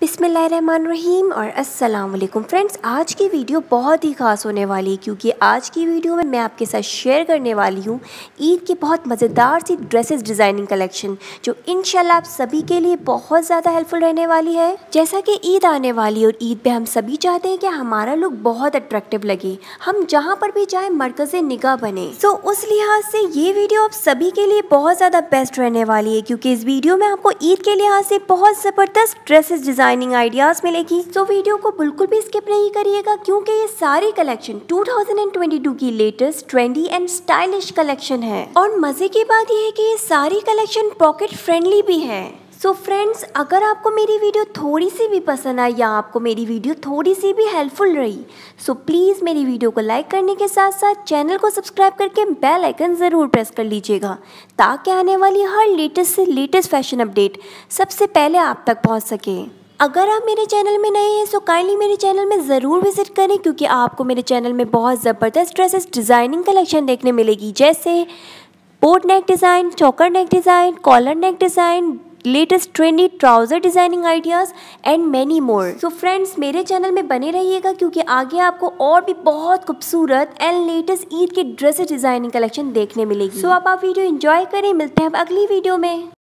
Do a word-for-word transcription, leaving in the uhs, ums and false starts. बिस्मिल्लाहिर्रहमानिर्रहीम और अस्सलाम वालेकुम फ्रेंड्स। आज की वीडियो बहुत ही ख़ास होने वाली है क्योंकि आज की वीडियो में मैं आपके साथ शेयर करने वाली हूँ ईद की बहुत मज़ेदार सी ड्रेसेस डिज़ाइनिंग कलेक्शन जो इंशाल्लाह आप सभी के लिए बहुत ज़्यादा हेल्पफुल रहने वाली है। जैसा कि ईद आने वाली है और ईद पे हम सभी चाहते हैं कि हमारा लुक बहुत अट्रैक्टिव लगे, हम जहाँ पर भी जाएँ मरकज़ निगाह बने। सो उस लिहाज से ये वीडियो आप सभी के लिए बहुत ज़्यादा बेस्ट रहने वाली है क्योंकि इस वीडियो में आपको ईद के लिहाज से बहुत ज़बरदस्त ड्रेसेस डिज़ाइन डिजाइनिंग आइडियाज मिलेगी। तो वीडियो को बिल्कुल भी स्किप नहीं करिएगा क्योंकि ये सारी कलेक्शन दो हज़ार बाईस की latest trendy and stylish collection है। और मजे की बात ये है कि ये सारी कलेक्शन पॉकेट फ्रेंडली भी है। सो so फ्रेंड्स, अगर आपको मेरी वीडियो थोड़ी सी भी पसंद आई या आपको मेरी वीडियो थोड़ी सी भी हेल्पफुल रही सो so प्लीज़ मेरी वीडियो को लाइक करने के साथ साथ चैनल को सब्सक्राइब करके बेल आइकन ज़रूर प्रेस कर लीजिएगा ताकि आने वाली हर लेटेस्ट से लेटेस्ट फैशन अपडेट सबसे पहले आप तक पहुँच सके। अगर आप मेरे चैनल में नए हैं सो काइंडली मेरे चैनल में ज़रूर विजिट करें क्योंकि आपको मेरे चैनल में बहुत ज़बरदस्त ड्रेसेस डिज़ाइनिंग कलेक्शन देखने मिलेगी, जैसे boat neck design, choker neck design, collar neck design, latest trendy trouser designing ideas and many more. So friends, मेरे चैनल में बने रहिएगा क्योंकि आगे आपको और भी बहुत खूबसूरत एंड लेटेस्ट ईद के ड्रेसेस डिज़ाइनिंग कलेक्शन देखने मिलेगी। सो so, आप, आप वीडियो एंजॉय करें। मिलते हैं अब अगली वीडियो में।